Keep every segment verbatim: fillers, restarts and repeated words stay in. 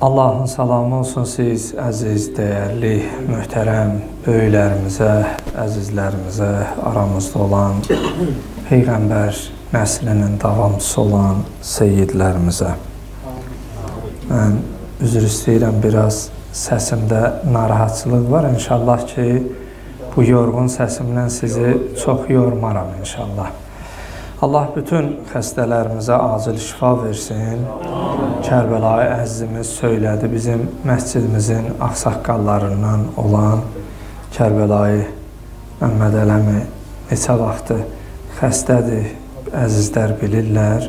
Allah'ın salamı olsun siz, əziz, dəyərli, möhtərəm böyüklərimizə, əzizlərimizə, aramızda olan Peyğəmbər nəslinin davamçısı olan seyyidlərimizə. Mən üzr istəyirəm, biraz səsimdə narahatçılıq var. İnşallah ki, bu yorğun səsimlə sizi çox yormaram inşallah. Allah bütün xəstələrimizə acil şifa versin. Kərbəlayı əzizimiz söylədi, bizim məscidimizin ağsaqqallarından olan Kərbəlayı Məmməd Ələmi neçə vaxtı xəstədir, əzizlər bilirlər.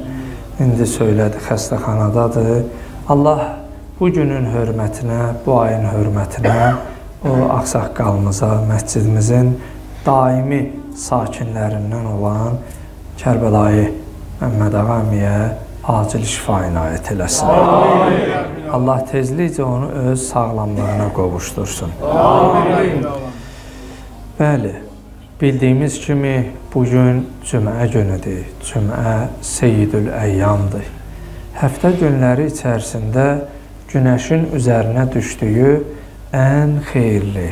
İndi söylədi, xəstəxanadadır. Allah bu günün hörmətinə, bu ayın hörmətinə, o ağsaqqalımıza, məscidimizin daimi sakinlərindən olan Kərbəlayı Məmməd Ağamiyə acil şifa inayət eləsin. Amin. Allah tezlikcə onu öz sağlamlığına qovuşdursun. Amin. Bəli, bildiyimiz kimi bugün cümə günüdür. Cümə Seyyidül Əyyamdır. Həftə günləri içərisində günəşin üzərinə düşdüyü ən xeyirli,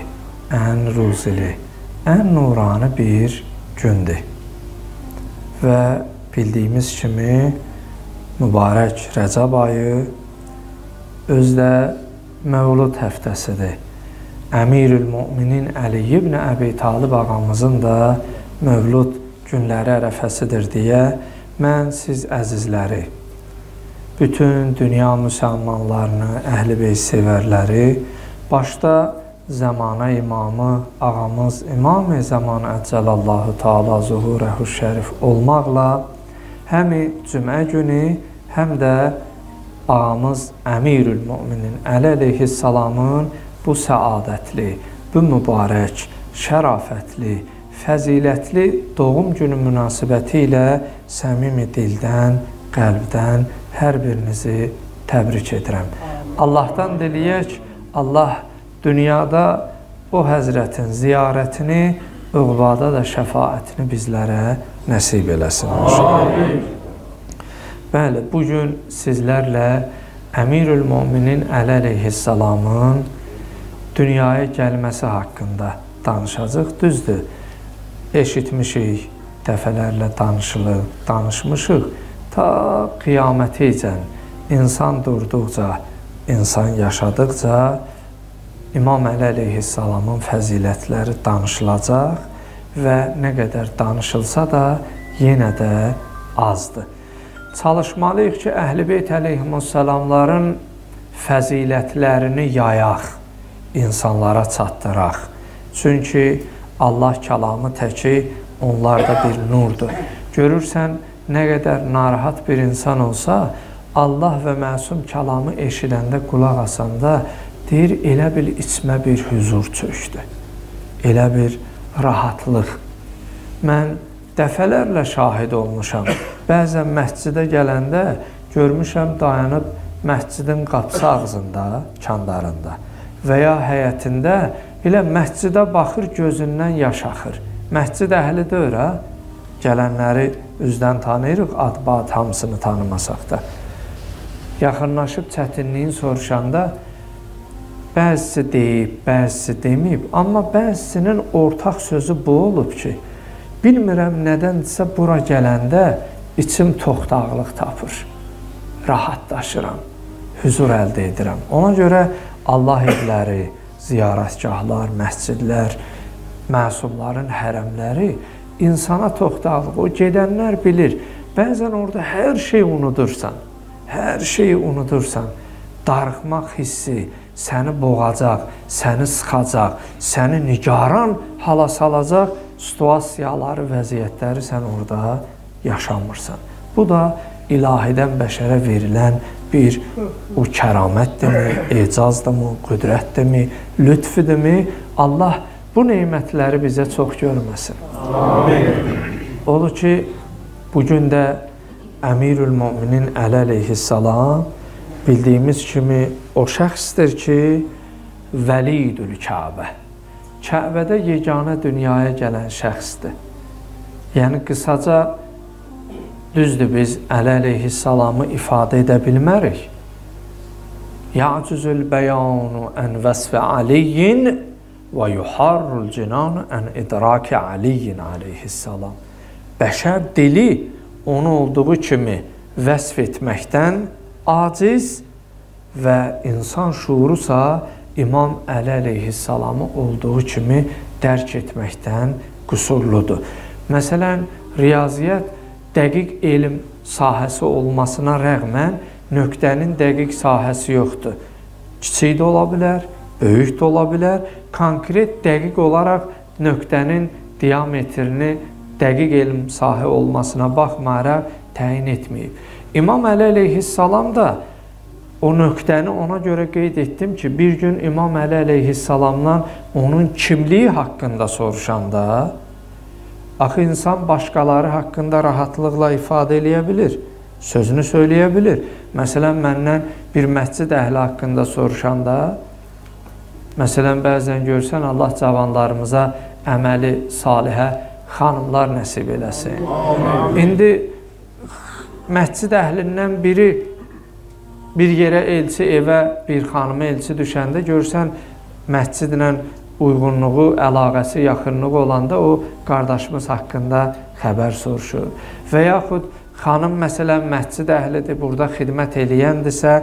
ən ruzili, ən nurani bir gündür. Və bildiyimiz kimi mübarək Rəcəb ayı özdə Məvlud həftəsidir. Əmirül Müminin Əli ibn Əbi Talib ağamızın da Məvlud günləri ərəfəsidir deyə mən siz əzizləri, bütün dünya müsəlmanlarını, əhl-i beyt sevərləri, başda Zəmanə imamı, ağamız İmam-ı Zəmanə Əcəlallahu Teala Zuhurəhu Şərif olmaqla həmi cümə günü, həm də ağamız Əmirül Müminin Əli əleyhissalamın bu səadətli, bu mübarək, şərafətli, fəzilətli doğum günü münasibəti ilə səmimi dildən, qəlbdən hər birinizi təbrik edirəm. Allahdan diləyək, Allah dünyada o Həzrətin ziyarətini, uğvada da şəfaətini bizlərə nəsib eləsin. Amin. Bəli, bugün sizlərlə Əmirül Müminin Əli əleyhissalamın dünyaya gəlməsi haqqında danışacaq. Düzdür, eşitmişik, dəfələrlə danışılır, danışmışıq. Ta qiyaməticən, insan durduqca, insan yaşadıqca, İmam Əli əleyhissalamın fəzilətləri danışılacaq və nə qədər danışılsa da yenə də azdır. Çalışmalıyıq ki, Əhl-i Beyt əleyhissalamların fəzilətlərini yayaq, insanlara çatdıraq. Çünki Allah kəlamı təki onlarda bir nurdur. Görürsən, nə qədər narahat bir insan olsa, Allah və məsum kəlamı eşidəndə, qulaq asanda deyir, elə bil içmə bir hüzur çökdü, elə bir rahatlıq. Mən dəfələrlə şahid olmuşam. Bəzən məscidə gələndə görmüşəm dayanıb məscidin qapısı ağzında, kandarında və ya həyətində elə məscidə baxır, gözündən yaş axır. Məscid əhli deyir, hə? Gələnləri üzdən tanıyırıq, ad-bad hamısını tanımasaq da. Yaxınlaşıb çətinliyin soruşanda bəzisi deyib, bəzisi deməyib, amma bəzisinin ortaq sözü bu olub ki, bilmirəm nədəndirsə bura gələndə içim toxtaqlıq tapır, rahatlaşıram, hüzur əldə edirəm. Ona görə Allah evləri, ziyarətgahlar, məscidlər, məsumların hərəmləri insana toxtaqlıq, o gedənlər bilir. Bəzən orada hər şeyi unudursan, hər şeyi unudursan, darıxmaq hissi səni boğacaq, səni sıxacaq, səni nigaran hala salacaq situasiyaları, vəziyyətləri sən orada yaşamırsan. Bu da ilahidən bəşərə verilən bir o kəramətdir mi, ecazdır mi, qüdrətdir mi, lütfüdür mi? Allah bu neymətləri bizə çox görməsin. Amin. Olur ki, bugün də Əmirül Müminin Əli əleyhissalam bildiyimiz kimi o şəxsdir ki, Vəlidül Kəbə. Kəbədə yeganə dünyaya gələn şəxsdir. Yəni, qısaca, düzdür, biz Əli əleyhissalamı ifadə edə bilmərik. يعجز البيان عن وصف علي ويحار الجنان عن إدراك علي aleyhisselam. Bəşər dili onu olduğu kimi vəsf etməkdən aciz və insan şuurusa İmam Əli aleyhisselamı olduğu kimi dərk etməkdən qüsurludur. Məsələn, riyaziyyat dəqiq elm sahəsi olmasına rəğmən nöqtənin dəqiq sahəsi yoxdur. Kiçik də ola bilər, böyük də ola bilər. Konkret, dəqiq olaraq nöqtənin diametrini dəqiq elm sahə olmasına baxmayaraq təyin etməyib. İmam Əli aleyhisselam da o nöqtəni ona görə qeyd etdim ki, bir gün İmam Əli aleyhisselamdan onun kimliyi haqqında soruşanda, axı insan başqaları haqqında rahatlıqla ifadə eləyə bilir, sözünü söyləyə bilir. Məsələn, məndən bir məscid əhli haqqında soruşanda, məsələn, bəzən görsən, Allah cavanlarımıza əməli salihə xanımlar nəsib eləsin. İndi məscid əhlindən biri bir yerə elçi, evə bir xanımı elçi düşəndə görsən, məscidlə uyğunluğu, əlaqəsi, yaxınlığı olanda o qardaşımız haqqında xəbər soruşur. Və yaxud xanım, məsələn, məscid əhlidir, burada xidmət eləyəndirsə,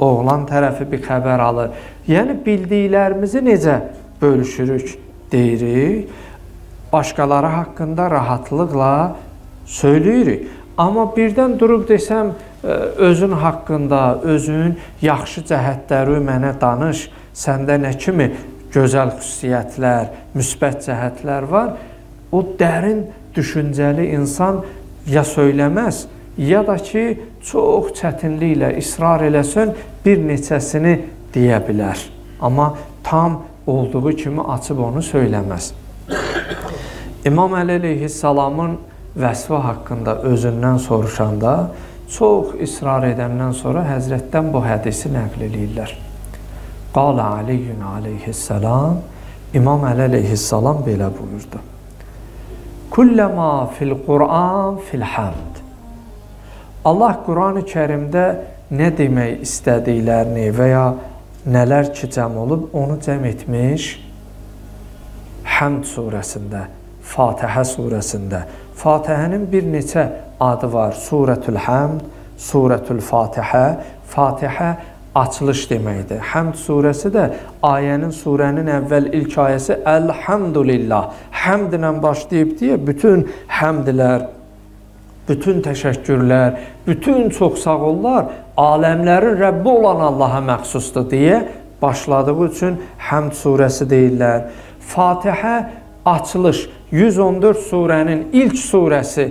oğlan tərəfi bir xəbər alır. Yəni, bildiklərimizi necə bölüşürük deyirik, başqaları haqqında rahatlıqla söyləyirik. Amma birdən durub desəm, özün haqqında, özün yaxşı cəhətləri mənə danış, səndə nə kimi gözəl xüsusiyyətlər, müsbət cəhətlər var, o dərin düşüncəli insan ya söyləməz, ya da ki, çox çətinliklə, israr eləsən, bir neçəsini deyə bilər. Amma tam olduğu kimi açıb onu söyləməz. İmam Əli aleyhisselamın vəsfi haqqında özündən soruşanda, çox israr edəndən sonra Həzrətdən bu hədisi nəql eləyirlər. Qala Aliyyün aleyhisselam, İmam Əli aleyhisselam belə buyurdu. Kulləmâ fil-Qur'an fil-həmd. Allah Qur'an-ı Kerimdə nə demək istədiklərini və ya nələr ki cəm olub, onu cəm etmiş Həmd surəsində, Fatihə surəsində. Fatihənin bir neçə adı var. Surətül Həmd, Surətül Fatihə. Fatihə açılış deməkdir. Həmd surəsi də ayənin, surənin əvvəl ilk ayəsi Əlhamdülillah. Həmd ilə başlayıb deyə bütün həmdlər, bütün təşəkkürlər, bütün çoxsağollar aləmlərin Rəbbi olan Allaha məxsusdur deyə başladığı üçün Həmd surəsi deyirlər. Fatihə açılış, yüz on dörd surənin ilk surəsi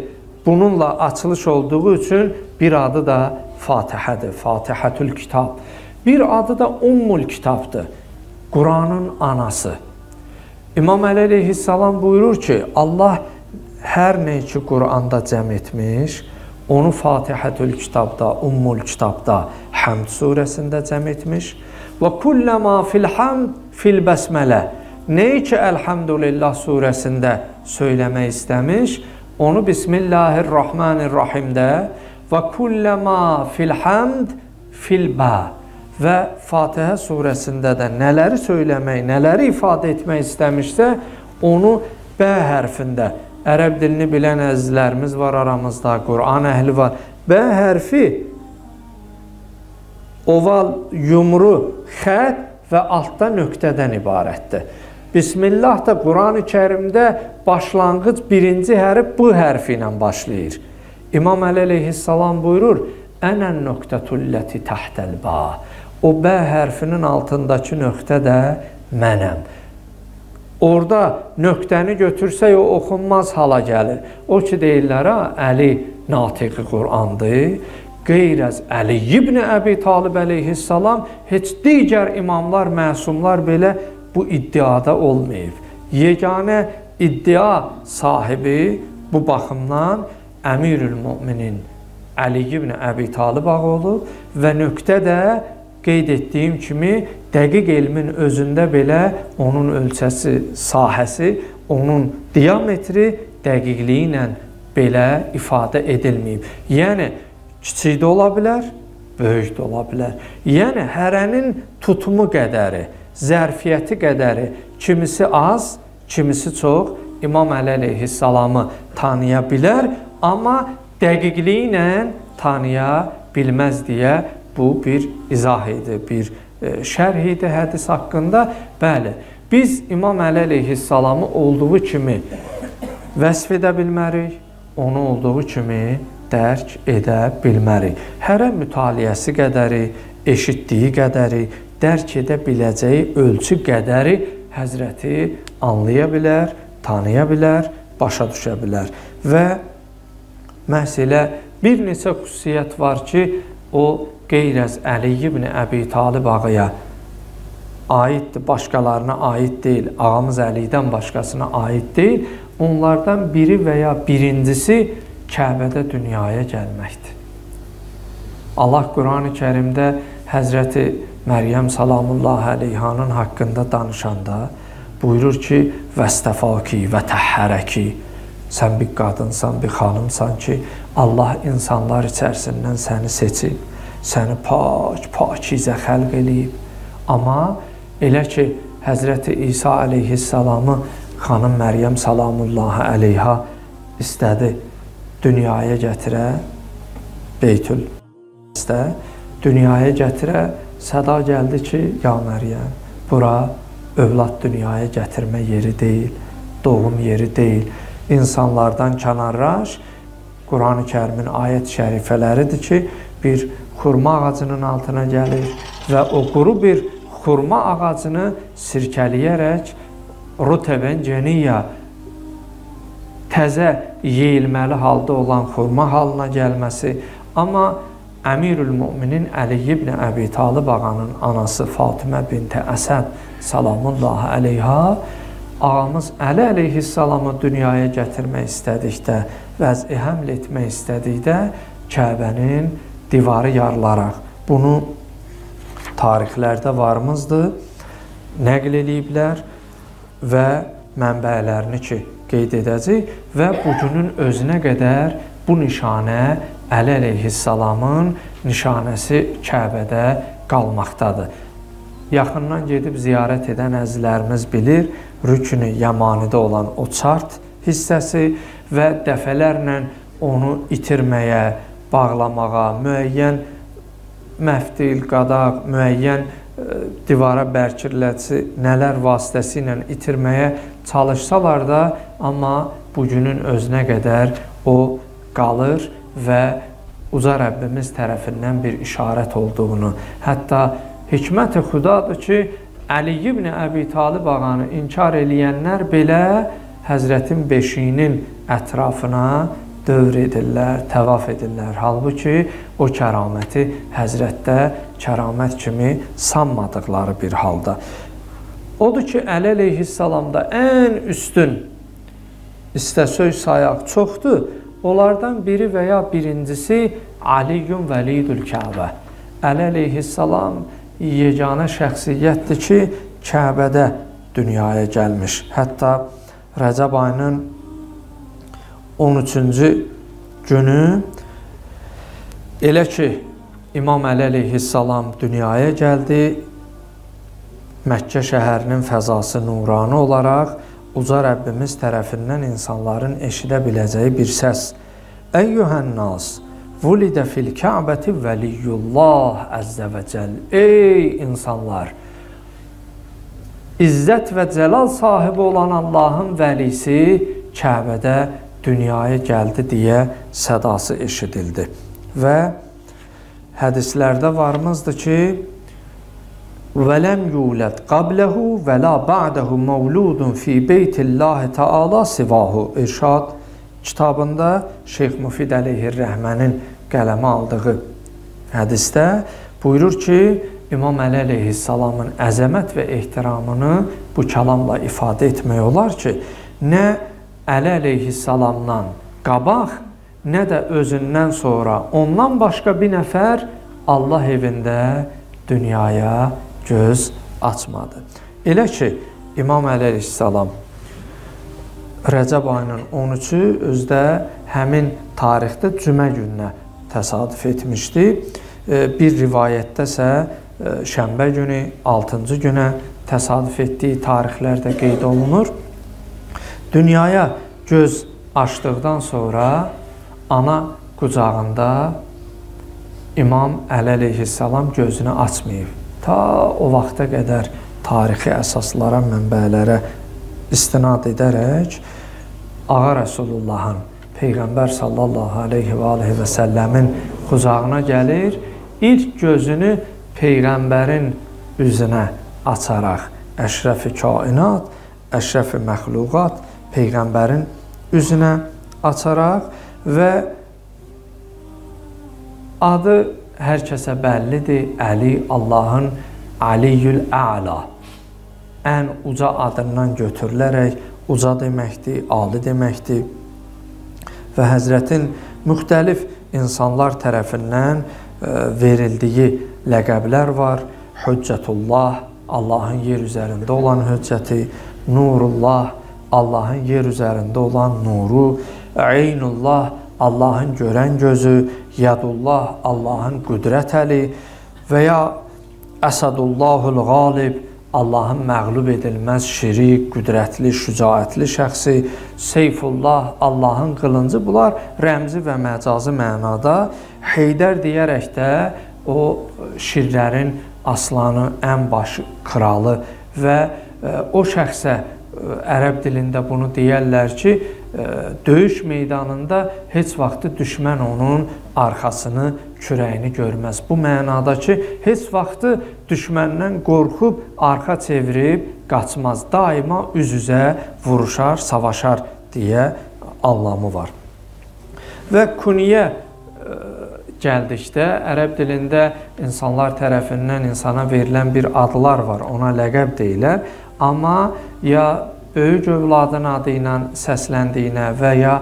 bununla açılış olduğu üçün bir adı da Fatihədir, Fatihətül Kitab. Bir adı da Ummul Kitabdır, Quranın anası. İmam Əli aleyhisselam buyurur ki, Allah hər nə ki Quranda cəm etmiş, onu Fatihətül Kitabda, Ummul Kitabda, Həmd surəsində cəm etmiş. Və kulləmə fil-həmd fil-bəsmələ. Nəyi ki Elhamdülillah surəsində söyləmək istəmiş, onu Bismillahirrahmanirrahimdə və kulləmə fil-həmd fil-bə və Fatihə surəsində də nələri söyləmək, nələri ifadə etmək istəmişsə, onu bə hərfində, ərəb dilini bilən əzizlərimiz var aramızda, Qur'an əhli var, bə hərfi oval, yumru, xət və altda nöqtədən ibarətdir. Bismillah da Qur'an-ı Kerimdə başlanğıc birinci hərf bu hərfi ilə başlayır. İmam Əli aleyhisselam buyurur, Ənən nöqtətülləti təhtəlbə. O bə hərfinin altındakı nöqtə də mənəm. Orada nöqtəni götürsək, o oxunmaz hala gəlir. O ki, deyirlər, Əli natiqi Qur'andır, qeyr-əz Əli ibn Əbi Talib aleyhisselam, heç digər imamlar, məsumlar belə bu iddiada olmayıb. Yeganə iddia sahibi bu baxımdan Əmirül-Müminin Əli ibn Əbi Talib ağa olub və nöqtə də qeyd etdiyim kimi dəqiq elmin özündə belə onun ölçəsi, sahəsi, onun diametri dəqiqliyi ilə belə ifadə edilməyib. Yəni, kiçik də ola bilər, böyük də ola bilər. Yəni, hərənin tutumu qədəri, zərfiyyəti qədəri, kimisi az, kimisi çox, İmam Əli əleyhissalamı tanıya bilər, amma dəqiqliyi ilə tanıya bilməz deyə bu bir izah idi, bir şərh idi hədis haqqında. Bəli, biz İmam Əli əleyhissalamı olduğu kimi vəsf edə bilmərik, onu olduğu kimi dərk edə bilmərik. Hərə mütaliəsi qədəri, eşitdiyi qədəri, dərk edə biləcəyi ölçü qədəri Həzrəti anlaya bilər, tanıya bilər, başa düşə bilər. Və məhz elə bir neçə xüsusiyyət var ki, o qeyr-əz Əli ibn Əbi Talib ağaya aiddir, başqalarına aid deyil, ağamız Əli'dən başqasına aid deyil. Onlardan biri və ya birincisi Kəbədə dünyaya gəlməkdir. Allah Qur'an-ı Kərimdə Həzrəti Məryəm salamullah əleyhanın haqqında danışanda buyurur ki, vəstəfaki və təhərəki, sən bir qadınsan, bir xanımsan ki, Allah insanlar içərisindən səni seçib, səni pak, pakizə xəlq eləyib. Amma elə ki, Həzrəti İsa əleyhissalamı xanım Məryəm salamullah əleyha istədi, dünyaya gətirə, Beytül İstə, dünyaya gətirə, səda gəldi ki, ya Məryəm, bura övlad dünyaya gətirmə yeri deyil, doğum yeri deyil. İnsanlardan kənarlaş, Quran-ı Kərimin ayət şərifələridir ki, bir xurma ağacının altına gəlir və o quru bir xurma ağacını sirkələyərək rutəbən geniyyə, təzə yeyilməli halda olan xurma halına gəlməsi. Amma Əmirül-Müminin Əli ibn Əbi Talib ağanın anası Fatımə binti Əsəd salamullah əleyha ağamız Əli əleyhissalamı dünyaya gətirmək istədikdə, vəz-i həml etmək istədikdə Kəbənin divarı yarılaraq, bunu tarixlərdə varımızdır, nəql eləyiblər və mənbələrini ki, qeyd edəcək və bugünün özünə qədər bu nişanə Əli əleyhissalamın nişanəsi Kəbədə qalmaqdadır. Yaxından gedib ziyarət edən əzilərimiz bilir, Rükn-i Yəmanidə olan o çart hissəsi və dəfələrlə onu itirməyə, bağlamağa, müəyyən məftil, qadaq, müəyyən divara bərkirləçi nələr vasitəsilə itirməyə çalışsalar da, amma bugünün özünə qədər o qalır və Uca Rəbbimiz tərəfindən bir işarət olduğunu, hətta hikmət-i xudadır ki, Əli ibn Əbi Talib ağanı inkar eləyənlər belə Həzrətin beşiyinin ətrafına dövr edirlər, təvaf edirlər. Halbuki o kəraməti Həzrətdə kəramət kimi sanmadıqları bir halda. Odur ki, Əli əleyhissalamda ən üstün istəsöz sayaq çoxdur. Onlardan biri və ya birincisi Aliyyun Vəlidül Kəbə. Əli əleyhissalam yeganə şəxsiyyətdir ki, Kəbədə dünyaya gəlmiş. Hətta Rəcəb ayının on üçüncü günü elə ki, İmam Əli əleyhissalam dünyaya gəldi, Məkkə şəhərinin fəzası nurani olaraq Uca Rəbbimiz tərəfindən insanların eşidə biləcəyi bir səs. Əyyuhənnaz, vulidə fil Kəbəti vəliyyullah əzzə və cəl. Ey insanlar! İzzət və cəlal sahibi olan Allahın vəlisi Kəbədə dünyaya gəldi deyə sədası eşidildi. Və hədislərdə varımızdır ki, وَلَمْ يُولَدْ قَبْلَهُ وَلَا بَعْدَهُ مَوْلُودٌ فِي بَيْتِ اللّٰهِ تَعَالَى سِوَاهُ İrşad kitabında Şeyx Müfid əleyhir-Rəhmənin qələmə aldığı hədisdə buyurur ki, İmam Əli əleyhissalamın əzəmət və ehtiramını bu kəlamla ifadə etmək olar ki, nə Əli əleyhissalamdan qabaq, nə də özündən sonra ondan başqa bir nəfər Allah evində dünyaya göz açmadı. Elə ki, İmam Əli əleyhissalam Rəcəb ayının on üçü özdə həmin tarixdə cümə gününə təsadüf etmişdi bir rivayətdəsə şənbə günü, altıncı günə təsadüf etdiyi tarixlər də qeyd olunur. Dünyaya göz açdıqdan sonra ana qucağında İmam Əli əleyhissalam gözünü açmayıb. Ta o vaxta qədər tarixi əsaslara, mənbələrə istinad edərək Ağa Rəsulullahın, Peyğəmbər sallallahu aleyhi və aleyhi və səlləmin qucağına gəlir, ilk gözünü Peyğəmbərin üzünə açaraq Əşrəfi kainat, Əşrəfi məxluqat Peyğəmbərin üzünə açaraq və adı hər kəsə bəllidir, Əli, Allahın Aliyyül Əla, ən uca adından götürülərək uca deməkdir, ali deməkdir və Həzrətin müxtəlif insanlar tərəfindən verildiyi ləqəblər var. Hüccətullah, Allahın yer üzərində olan hüccəti, Nurullah, Allahın yer üzərində olan nuru, Eynullah, Allahın görən gözü, Yadullah, Allahın qüdrət əli və ya Əsadullahul qalib, Allahın məğlub edilməz, şirik, qüdrətli, şücaətli şəxsi, Seyfullah, Allahın qılıncı, bunlar rəmzi və məcazi mənada. Heydər deyərək də o şirlərin aslanı, ən başı, kralı və o şəxsə ərəb dilində bunu deyərlər ki, döyüş meydanında heç vaxtı düşmən onun arxasını, kürəyini görməz. Bu mənada ki, heç vaxtı düşməndən qorxub, arxa çevirib qaçmaz. Daima üz-üzə vuruşar, savaşar deyə anlamı var. Və künyə gəldikdə, ərəb dilində insanlar tərəfindən insana verilən bir adlar var, ona ləqəb deyilər. Amma ya böyük övladın adı ilə səsləndiyinə və ya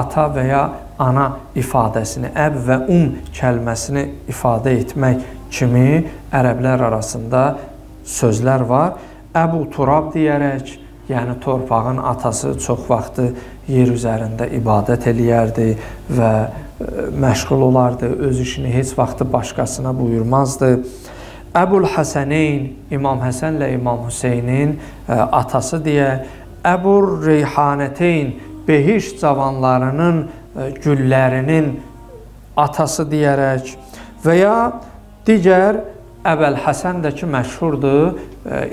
ata və ya ana ifadəsini, əb və um kəlməsini ifadə etmək kimi ərəblər arasında sözlər var. Əbu Turab deyərək, yəni torpağın atası çox vaxtı yer üzərində ibadət eləyərdi və məşğul olardı, öz işini heç vaxtı başqasına buyurmazdı. Əbul Həsəneyn, İmam Həsənlə İmam Hüseynin atası deyə, Əbul Reyhanəteyn, behiş cavanlarının güllərinin atası deyərək və ya digər Əbəl Həsən də ki, məşhurdur,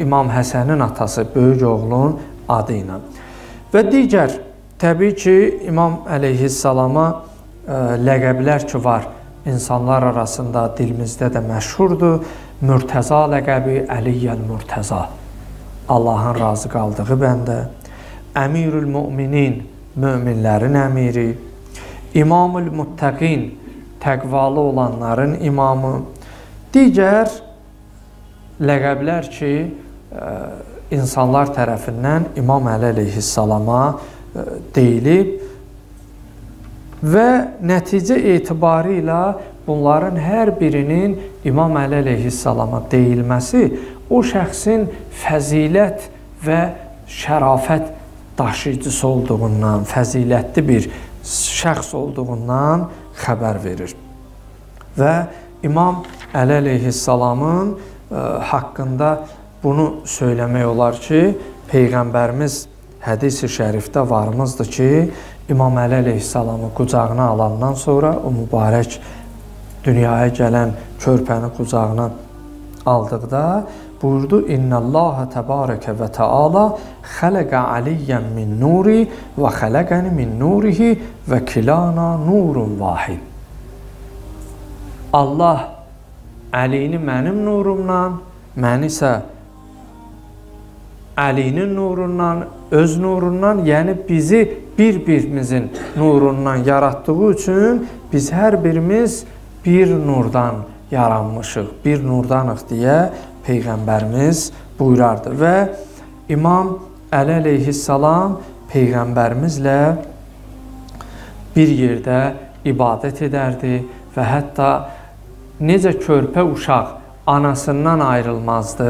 İmam Həsənin atası, böyük oğlun adı ilə. Və digər, təbii ki, İmam əleyhissalama ləqəblər ki var, insanlar arasında dilimizdə də məşhurdur. Mürtəza ləqəbi, Əliyyəl Mürtəza, Allahın razı qaldığı bəndə, Əmirül Müminin, müminlərin əmiri, İmamül Müttəqin, təqvalı olanların imamı, digər ləqəblər ki, insanlar tərəfindən İmam Əli əleyhissalama deyilib və nəticə etibarı ilə bunların hər birinin İmam Əli əleyhissalama deyilməsi o şəxsin fəzilət və şərafət daşıyıcısı olduğundan, fəzilətli bir şəxs olduğundan xəbər verir. Və İmam Əli əleyhissalamın haqqında bunu söyləmək olar ki, Peyğəmbərimiz hədis-i şərifdə varımızdır ki, İmam Əli əleyhissalamı qucağına alandan sonra o mübarək dünyaya gələn körpəni qucağına aldıqda buyurdu: İnnə Allaha təbarəkə və təala xələqə aliyyən min nuri və xələqəni min nurihi və kilana nurun vahid. Allah Əlini mənim nurumdan, mən isə Əlinin nurundan, öz nurundan, yəni bizi bir-birimizin nurundan yaratdığı üçün biz hər birimiz bir nurdan yaranmışıq, bir nurdanıq deyə Peyğəmbərimiz buyurardı. Və İmam Əli əleyhissalam Peyğəmbərimizlə bir yerdə ibadət edərdi və hətta necə körpə uşaq anasından ayrılmazdı,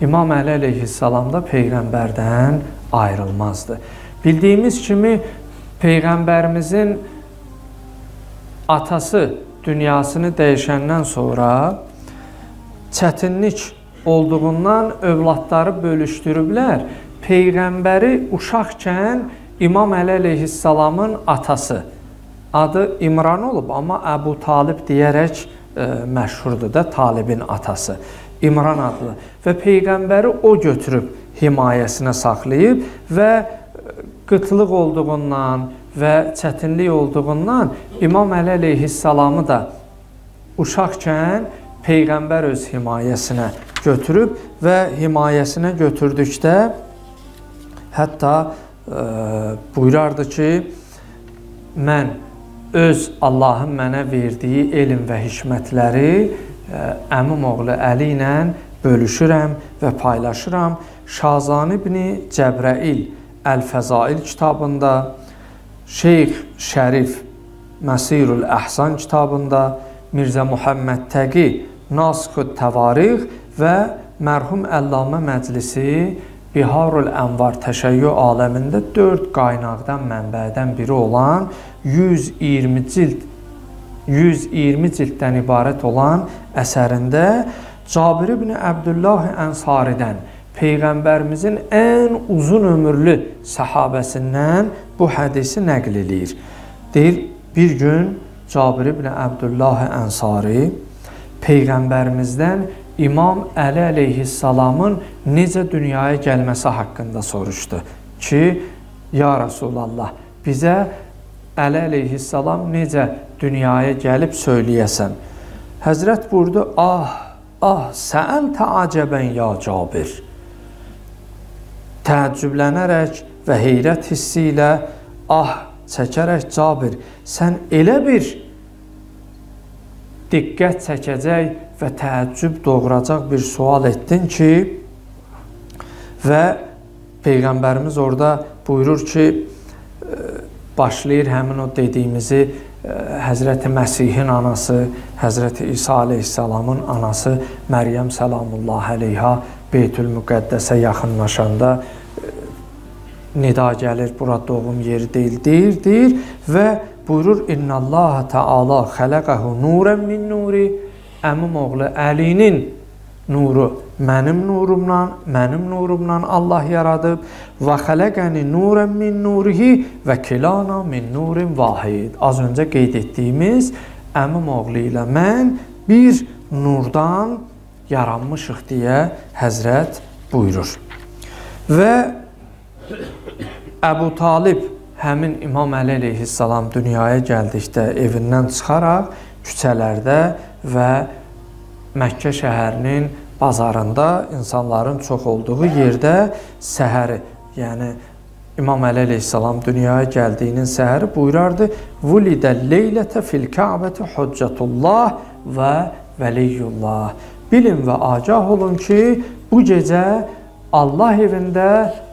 İmam Əli əleyhissalam da Peyğəmbərdən ayrılmazdı. Bildiyimiz kimi Peyğəmbərimizin atası dünyasını dəyişəndən sonra çətinlik olduğundan övladları bölüşdürüblər. Peyğəmbəri uşaqkən İmam Əli əleyhissalamın atası, adı İmran olub, amma Əbu Talib deyərək e, məşhurdur da, Talibin atası, İmran adlı. Və Peyğəmbəri o götürüb himayəsinə saxlayıb və qıtlıq olduğundan və çətinlik olduğundan İmam Əli əleyhissalamı da uşaqkən Peyğəmbər öz himayəsinə götürüb və himayəsinə götürdükdə hətta e, buyurardı ki, mən öz Allahın mənə verdiyi elm və hikmətləri e, əmim oğlu Əli ilə bölüşürəm və paylaşıram. Şazan ibn-i Cəbrəil Əl-Fəzail kitabında, Şeyx Şərif Məsirül Əhsan kitabında, Mirzə Muhamməd Təqi Nasxud Təvarix və mərhum Əllamə Məclisi Biharul Ənvar təşəyyü aləmində dörd qaynaqdan, mənbədən biri olan yüz iyirmi cilt, yüz iyirmi ciltdən ibarət olan əsərində Cabir ibn Əbdullah Ənsaridən, Peyğəmbərimizin ən uzun ömürlü səhabəsindən bu hədisi nəql eləyir. Deyir, bir gün Cabir ibn Əbdullah Ənsari Peyğəmbərimizdən İmam Əli əleyhissalamın necə dünyaya gəlməsi haqqında soruşdu ki, ya Rasulallah, bizə Əli əleyhissalam necə dünyaya gəlib söyləyəsən. Həzrət buyurdu, ah, ah, sən təacəbən ya Cabir. Təəccüblənərək və heyrət hissi ilə ah çəkərək, Cabir, sən elə bir diqqət çəkəcək və təəccüb doğuracaq bir sual etdin ki, və Peyğəmbərimiz orada buyurur ki, başlayır həmin o dediyimizi, Həzrəti Məsihin anası, Həzrəti İsa əleyhissalamın anası Məryəm səlamullah əleyha Beytül Müqəddəsə yaxınlaşanda nida gəlir, bura doğum yeri deyil, deyir, deyir və buyurur, İnna Allaha Teala xələqəhu nurən min nuri, əmim oğlu Əlinin nuru mənim nurumla, mənim nurumla Allah yaradıb, və xələqəni nurən min nurihi və kilana min nurin vahid. Az öncə qeyd etdiyimiz əmim oğlu ilə mən bir nurdan yaranmışıq deyə Həzrət buyurur. Və Əbu Talib həmin İmam Əli əleyhissalam dünyaya gəldikdə evindən çıxaraq küçələrdə və Məkkə şəhərinin bazarında, insanların çox olduğu yerdə səhəri, yəni İmam Əli əleyhissalam dünyaya gəldiyinin səhəri buyurardı, Vulidə leylətə fil Kəbəti Hüccətullah və Vəliyyullah. Bilin və agah olun ki, bu gecə Allah evində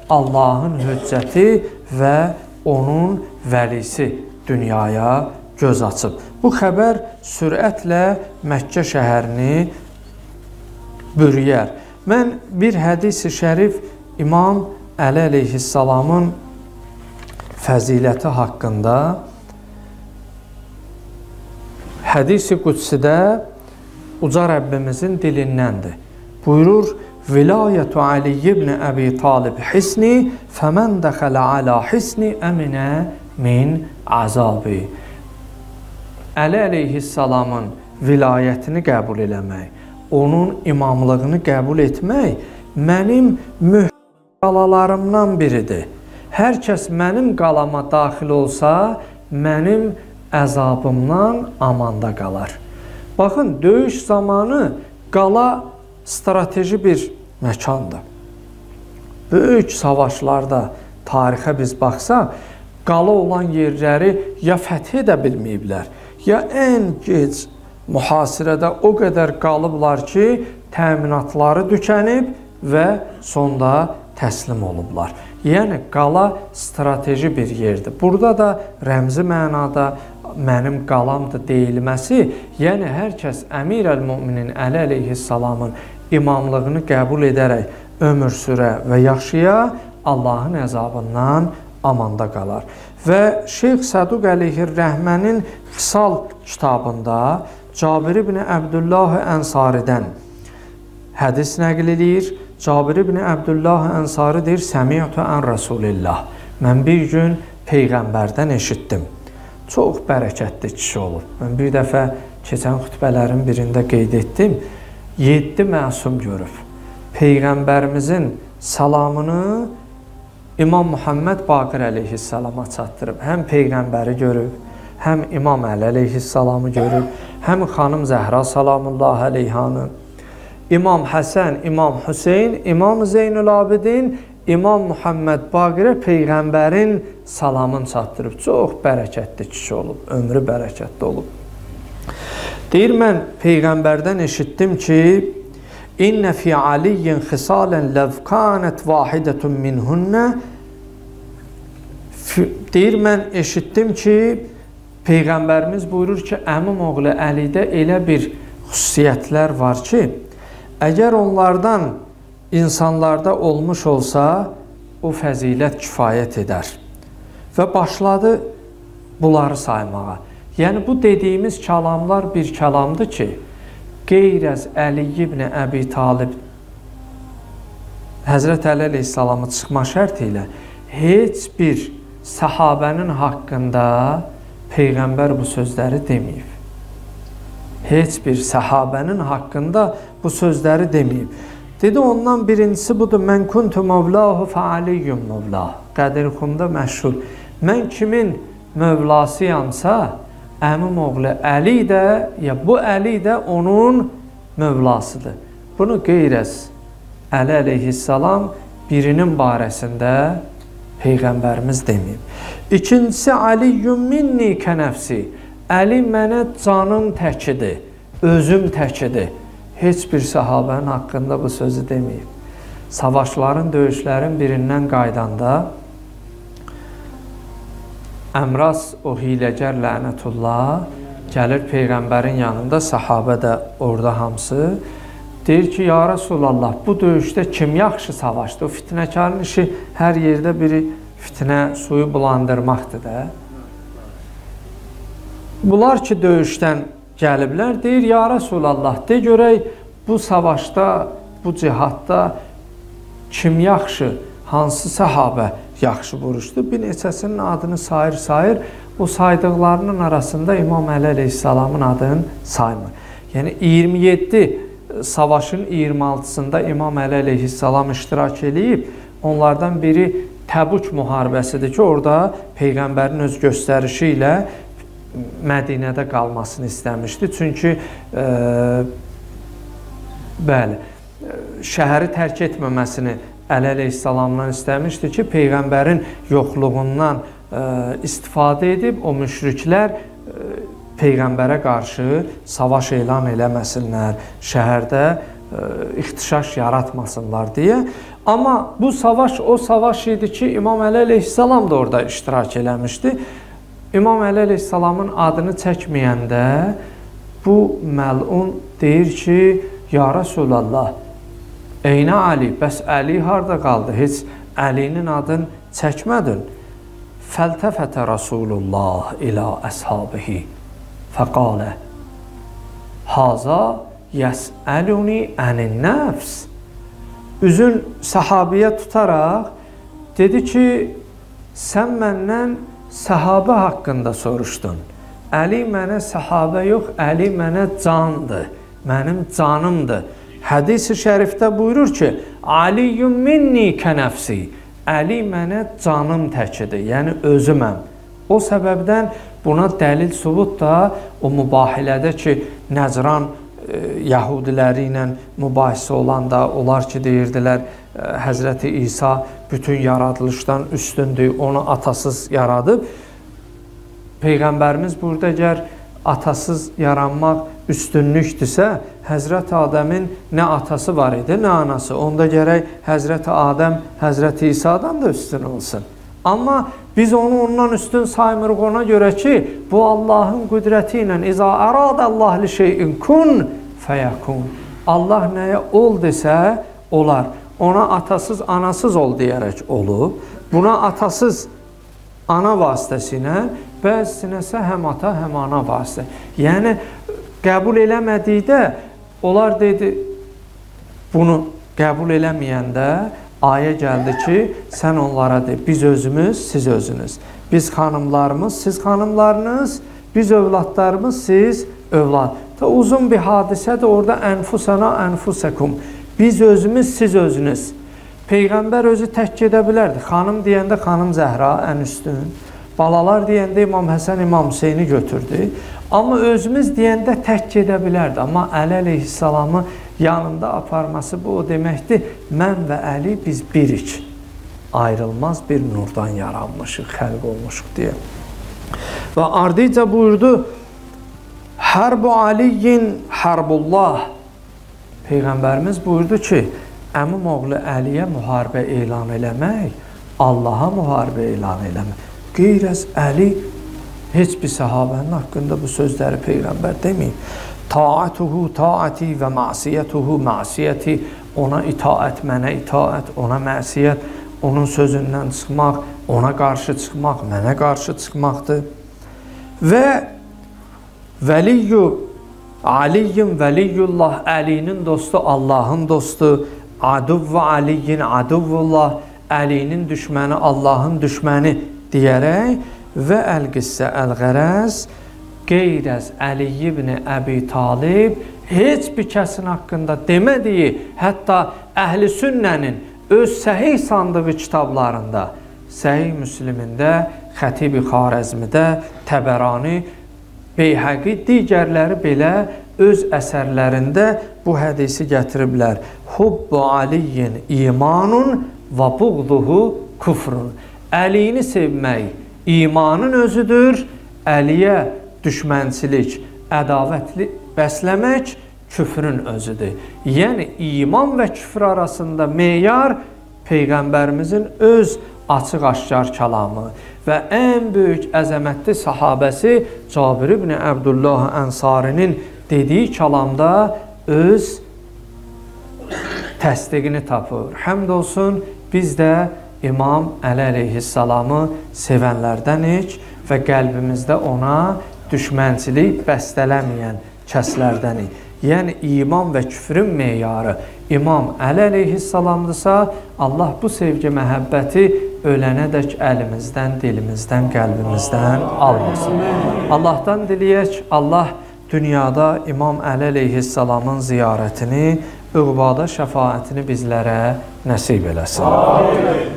Allahın hüccəti və onun vəlisi dünyaya göz açıb. Bu xəbər sürətlə Məkkə şəhərini bürüyər. Mən bir hədisi şərif İmam Əli əleyhissalamın fəziləti haqqında hədisi qudsidə Uca Rəbbimizin dilindəndir. Buyurur, Vilayətü Ali ibn Əbi Talib hisni, fəmən dəxələ alə hisni əminə min əzabi. Əli əleyhissalamın vilayətini qəbul eləmək, onun imamlığını qəbul etmək mənim mühüm qalalarımdan biridir. Hər kəs mənim qalama daxil olsa, mənim əzabımdan amanda qalar. Baxın, döyüş zamanı qala strateji bir məkandır. Böyük savaşlarda tarixə biz baxsaq, qala olan yerləri ya fəth edə bilməyiblər, ya ən gec mühasirədə o qədər qalıblar ki, təminatları tükənib və sonda təslim olublar. Yəni, qala strateji bir yerdir. Burada da rəmzi mənada mənim qalamdır deyilməsi, yəni hər kəs Əmir-əl-Möminin Əli əleyhissalamın imamlığını qəbul edərək ömür sürə və yaşaya, Allahın əzabından amanda qalar. Və Şeyx Səduq əleyhir-rəhmənin Xisal kitabında Cabir ibn Əbdullah Ənsaridən hədis nəql edir. Cabir ibn Əbdullah Ənsari deyir, Səmi'tu ən Rəsulillah. Mən bir gün Peyğəmbərdən eşitdim. Çox bərəkətli kişi olub. Mən bir dəfə keçən xütbələrin birində qeyd etdim. Yeddi məsum görüb. Peyğəmbərimizin salamını İmam Muhammed Baqir əleyhissalama çatdırıb. Həm Peyğəmbəri görüb, həm İmam Əli əleyhissalamı görüb, həm xanım Zəhra salamullah əleyhanı, İmam Həsən, İmam Hüseyn, İmam Zeynül Abidin, İmam Muhammed Baqirə Peyğəmbərin salamını çatdırıb. Çox bərəkətli kişi olub, ömrü bərəkətli olub. Deyir, mən Peyğəmbərdən eşitdim ki, İnnə fi aliyyin xisalən ləvqanət vahidətun minhünnə. Deyir, mən eşitdim ki, Peyğəmbərimiz buyurur ki, əmim oğlu Əlidə elə bir xüsusiyyətlər var ki, əgər onlardan insanlarda olmuş olsa, o fəzilət kifayət edər. Və başladı bunları saymağa. Yəni, bu dediyimiz kəlamlar bir kəlamdır ki, Qeyr-əz Əli ibn Əbi Talib Həzrət Əli əleyhissalamı çıxma şərti ilə heç bir səhabənin haqqında Peyğəmbər bu sözləri deməyib. Heç bir səhabənin haqqında bu sözləri deməyib. Dedi, ondan birincisi budur, mən kuntu mövlahu fəaliyyum mövlah. Qədir-Xumda məşhur. Mən kimin mövlasıyamsa, əmim oğlu Əli də, ya bu Əli də onun mövlasıdır. Bunu qeyr-əz Əli əleyhissalam birinin barəsində Peyğəmbərimiz deməyib. İkincisi, Əliyyum minni kənəfsi. Əli mənə canım təkidir, özüm təkidir. Heç bir sahabənin haqqında bu sözü deməyib. Savaşların, döyüşlərin birindən qaydanda Əmraz, o hiləgər lənətullah, gəlir Peyğəmbərin yanında, sahabə də orada hamısı. Deyir ki, ya Rasulallah, bu döyüşdə kim yaxşı savaşdı? O fitnəkarın işi hər yerdə biri fitnə, suyu bulandırmaqdır da. Bunlar ki, döyüşdən gəliblər, deyir, ya Rasulallah, de görək, bu savaşda, bu cihadda kim yaxşı, hansı sahabə yaxşı vuruşdu. Bir neçəsinin adını sayır-sayır, o saydıqlarının arasında İmam Əli əleyhissalamın adını saymır. Yəni, iyirmi yeddi savaşın iyirmi altısında İmam Əli əleyhissalam iştirak edib, onlardan biri Təbük müharibəsidir ki, orada Peyğəmbərin öz göstərişi ilə Mədinədə qalmasını istəmişdi. Çünki, bəli, şəhəri tərk etməməsini Əli əleyhissalamdan istəmişdi ki, Peyğəmbərin yoxluğundan istifadə edib, o müşriklər Peyğəmbərə qarşı savaş elan eləməsinlər, şəhərdə ixtişaş yaratmasınlar deyə. Amma bu savaş o savaş idi ki, İmam Əli əleyhissalam da orada iştirak eləmişdi. İmam Əli əleyhissalamın adını çəkməyəndə bu məlun deyir ki, ya Rasulallah, Eynə Əli, bəs Əli harada qaldı? Heç Əlinin adını çəkmədin. Fəltəfətə Rasulullah ilə əshabihi fəqalə Haza yəsəluni ənin nəfs. Üzün səhabiyə tutaraq dedi ki, sən məndən səhabə haqqında soruşdun. Əli mənə səhabə yox, Əli mənə candır, mənim canımdır. Hədis-i şərifdə buyurur ki, Əliyyum minni kənəfsi. Əli mənə canım təkidir, yəni özüməm. O səbəbdən buna dəlil sübut da o mübahilədə ki, Nəcran yəhudiləri ilə mübahisə olanda onlar ki, deyirdilər, Həzrəti İsa bütün yaradılışdan üstündür, onu atasız yaradıb. Peyğəmbərimiz burada gəlir, atasız yaranmaq üstünlükdürsə, Həzrət Adəmin nə atası var idi, nə anası. Onda gərək Həzrət Adəm, Həzrət İsa'dan da üstün olsun. Amma biz onu ondan üstün saymırıq ona görə ki, bu Allahın qüdrəti ilə İza ərad Allah li şeyin kun fəyəkun. Allah nəyə ol desə, olar. Ona atasız, anasız ol deyərək olub. Buna atasız ana vasitəsilə, bəzisinəsə həm ata, həm ana vasitə. Yəni, qəbul eləmədikdə, onlar dedi, bunu qəbul eləməyəndə ayə gəldi ki, sən onlara de, biz özümüz, siz özünüz. Biz xanımlarımız, siz xanımlarınız, biz övladlarımız, siz övlad. Ta uzun bir hadisə də orada ənfusana, ənfusəkum. Biz özümüz, siz özünüz. Peyğəmbər özü tək edə bilərdi. Xanım deyəndə xanım Zəhra ən üstün, balalar deyəndə İmam Həsən, İmam Hüseyni götürdü. Amma özümüz deyəndə tək edə bilərdi. Amma Əli əleyhissalamı yanında aparması bu o deməkdir. Mən və Əli biz birik, ayrılmaz bir nurdan yaranmışıq, xəlq olmuşuq deyə. Və ardıca buyurdu, Hərbu Aliyyin Hərbullah. Peyğəmbərimiz buyurdu ki, əmim oğlu Əliyə müharibə elan eləmək, Allaha müharibə elan eləmək. Qeyrəz Əli, heç bir səhabənin haqqında bu sözləri Peyğəmbər deməyib. Taatuhu taati və məsiyyətuhu məsiyyəti, ona itaət, mənə itaət, ona məsiyyət, onun sözündən çıxmaq, ona qarşı çıxmaq, mənə qarşı çıxmaqdır. Və vəliyyu, Aliyyim vəliyyullah, Əlinin dostu, Allahın dostu, Aduvvu Aliyyin, Aduvvullah, Əlinin düşməni, Allahın düşməni deyərək və əl-qissə, əl-qərəz, qeyrəz Əli ibn Əbi Talib heç bir kəsin haqqında demədiyi, hətta Əhl-i Sünnənin öz səhih sandığı kitablarında, Səhih Müslimində, Xətibi Xarəzmidə, Təbərani, Beyhəqi, digərləri belə öz əsərlərində bu hədisi gətiriblər. Hubbu Aliyyin imanun və buğduhu kufrun. Əliyini sevmək imanın özüdür, Əliyə düşmənçilik, ədavətli bəsləmək küfrün özüdür. Yəni, iman və küfr arasında meyar Peyğəmbərimizin öz açıq-aşkar kəlamı və ən böyük əzəmətli sahabəsi Cabir ibn Əbdullah Ənsarinin dediyi kəlamda öz təsdiqini tapır. Həmd olsun, biz də İmam Əli əleyhissalamı sevənlərdənik və qəlbimizdə ona düşmənçilik bəstələməyən kəslərdənik. Yəni, iman və küfrün meyarı İmam Əli əleyhissalamdırsa, Allah bu sevgi məhəbbəti ölənədək əlimizdən, dilimizdən, qəlbimizdən almasın. Allahdan diləyək, Allah dünyada İmam Əli əleyhissalamın ziyarətini, üqbada şəfaətini bizlərə nəsib eləsin. Amin.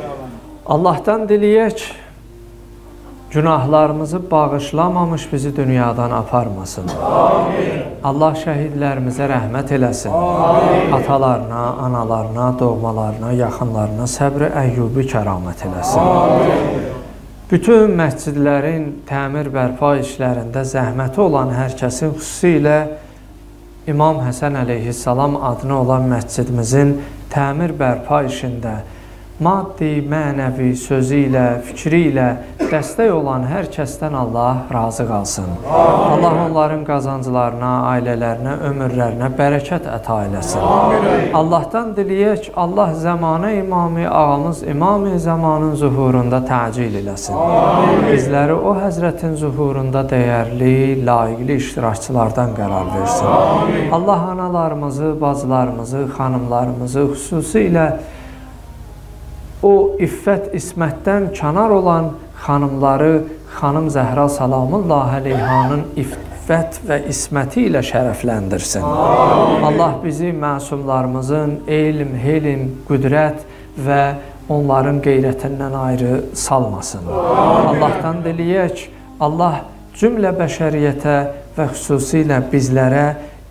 Allahdan diləyək, günahlarımızı bağışlamamış bizi dünyadan aparmasın. Amin. Allah şəhidlərimizə rəhmət eləsin. Amin. Atalarına, analarına, doğmalarına, yaxınlarına səbr-i əyyubi kəramət eləsin. Amin. Bütün məscidlərin təmir bərpa işlərində zəhməti olan hər kəsin, xüsusilə İmam Həsən əleyhissalam adına olan məscidimizin təmir bərpa işində maddi, mənəvi, sözü ilə, fikri ilə dəstək olan hər kəsdən Allah razı qalsın. Allah onların qazancılarına, ailələrinə, ömürlərinə bərəkət əta eləsin. Allahdan diləyək, Allah zəmanə imamı, ağamız imamı zəmanın zühurunda təcil eləsin. Bizləri o həzrətin zühurunda dəyərli, layiqli iştirakçılardan qərar versin. Allah analarımızı, bacılarımızı, xanımlarımızı xüsusilə o iffət, ismətdən kənar olan xanımları xanım Zəhra Salamullahi əleyhanın iffət və isməti ilə şərəfləndirsin. Allah bizi məsumlarımızın elm, helm, qüdrət və onların qeyrətindən ayrı salmasın. Allahdan diləyək, Allah cümlə bəşəriyyətə və xüsusilə bizlərə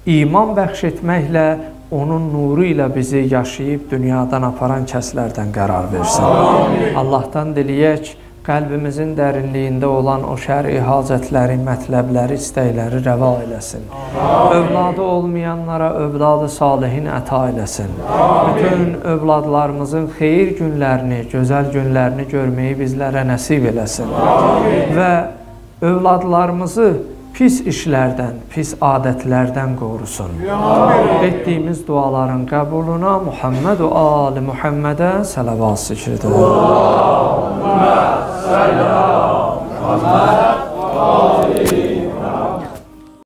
iman bəxş etməklə onun nuru ilə bizi yaşayıb dünyadan aparan kəslərdən qərar versin. Allahdan diləyək, qəlbimizin dərinliyində olan o şəri hacətləri, mətləbləri, istəkləri rəva eləsin. Övladı olmayanlara övladı salihin əta eləsin. Bütün övladlarımızın xeyir günlərini, gözəl günlərini görməyi bizlərə nəsib eləsin. Və övladlarımızı pis işlərdən, pis adətlərdən qorusun. Etdiyimiz duaların qəbuluna Muhammed və Ali Muhammedə sələvat zikridir. Allahümme sələvat. Muhammed Ali.